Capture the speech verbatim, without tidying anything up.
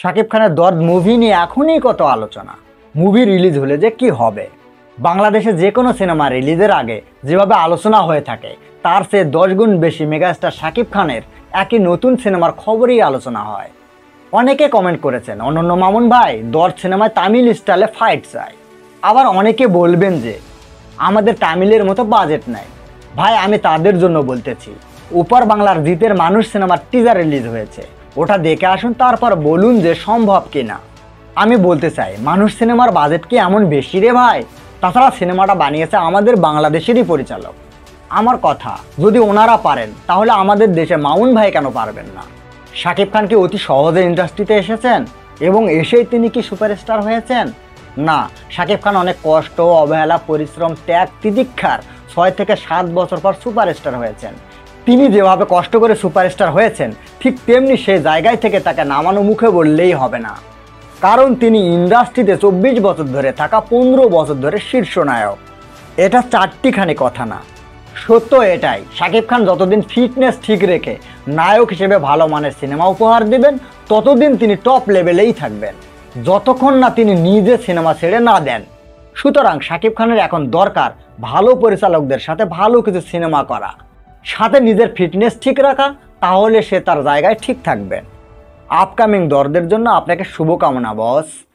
শাকিব খানের দরদ মুভি নিয়ে এখনই কত আলোচনা। মুভি রিলিজ হলে যে কি হবে, বাংলাদেশে যে কোনো সিনেমা রিলিজের আগে যেভাবে আলোচনা হয়ে থাকে তার চেয়ে দশ গুণ বেশি মেগাস্টার শাকিব খানের একই নতুন সিনেমার খবরই আলোচনা হয়। অনেকে কমেন্ট করেছেন, অনন্য মামুন ভাই দরদ সিনেমায় তামিল স্টাইলে ফাইট চাই। আবার অনেকে বলবেন যে আমাদের তামিলের মতো বাজেট নাই। ভাই, আমি তাদের জন্য বলতেছি, ওপার বাংলার জিতের মানুষ সিনেমার টিজার রিলিজ হয়েছে, ওটা দেখে আসুন, তারপর বলুন যে সম্ভব কি না। আমি বলতে চাই, মানুষ সিনেমার বাজেট কি এমন বেশি রে ভাই? তাছাড়া সিনেমাটা বানিয়েছে আমাদের বাংলাদেশেরই পরিচালক। আমার কথা, যদি ওনারা পারেন তাহলে আমাদের দেশে মামুন ভাই কেন পারবেন না? শাকিব খান কি অতি সহজে ইন্ডাস্ট্রিতে এসেছেন এবং এসেই তিনি কি সুপারস্টার হয়েছেন? না, শাকিব খান অনেক কষ্ট, অবহেলা, পরিশ্রম, ত্যাগ, তিতিক্ষার ছয় থেকে সাত বছর পর সুপারস্টার হয়েছেন। তিনি যেভাবে কষ্ট করে সুপারস্টার হয়েছেন ঠিক তেমনি সেই জায়গায় থেকে তাকে নামানো মুখে বললেই হবে না, কারণ তিনি ইন্ডাস্ট্রিতে চব্বিশ বছর ধরে থাকা পনেরো বছর ধরে শীর্ষ নায়ক। এটা চারটিখানি কথা না, সত্য এটাই। শাকিব খান যতদিন ফিটনেস ঠিক রেখে নায়ক হিসেবে ভালো মানের সিনেমা উপহার দেবেন ততদিন তিনি টপ লেভেলেই থাকবেন, যতক্ষণ না তিনি নিজে সিনেমা ছেড়ে না দেন। সুতরাং শাকিব খানের এখন দরকার ভালো পরিচালকদের সাথে ভালো কিছু সিনেমা করা, সাথে নিজের ফিটনেস ঠিক রাখা, তাহলে সে তার জায়গায় ঠিক থাকবেন। আপকামিং দরদের জন্য আপনাকে শুভকামনা বস।